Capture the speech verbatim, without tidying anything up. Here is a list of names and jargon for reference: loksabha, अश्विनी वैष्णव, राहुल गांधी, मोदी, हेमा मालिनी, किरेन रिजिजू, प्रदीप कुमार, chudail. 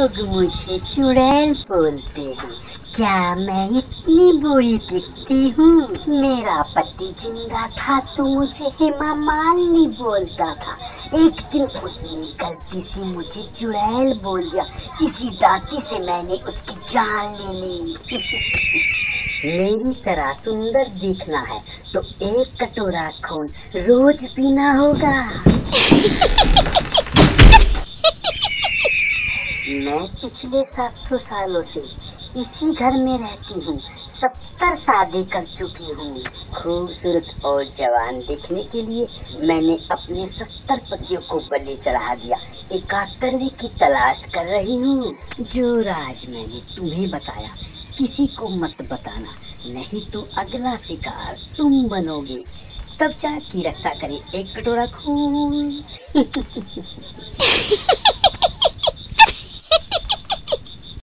लोग मुझे चुड़ैल बोलते हैं। क्या मैं इतनी बुरी दिखती हूँ? मेरा पति जिंदा था तो मुझे हेमा मालिनी बोलता था। एक दिन उसने गलती से मुझे चुड़ैल बोल दिया। इसी दाती से मैंने उसकी जान ले ली। मेरी तरह सुंदर दिखना है तो एक कटोरा खून रोज पीना होगा। मैं पिछले सात सौ सालों से इसी घर में रहती हूँ। सत्तर शादी कर चुकी हूँ। खूबसूरत और जवान दिखने के लिए मैंने अपने सत्तर पतियों को बलि चढ़ा दिया। इकहत्तरवें की तलाश कर रही हूँ। जो राज मैंने तुम्हें बताया किसी को मत बताना, नहीं तो अगला शिकार तुम बनोगे। तब जाके रक्षा करें एक कटोरा खून।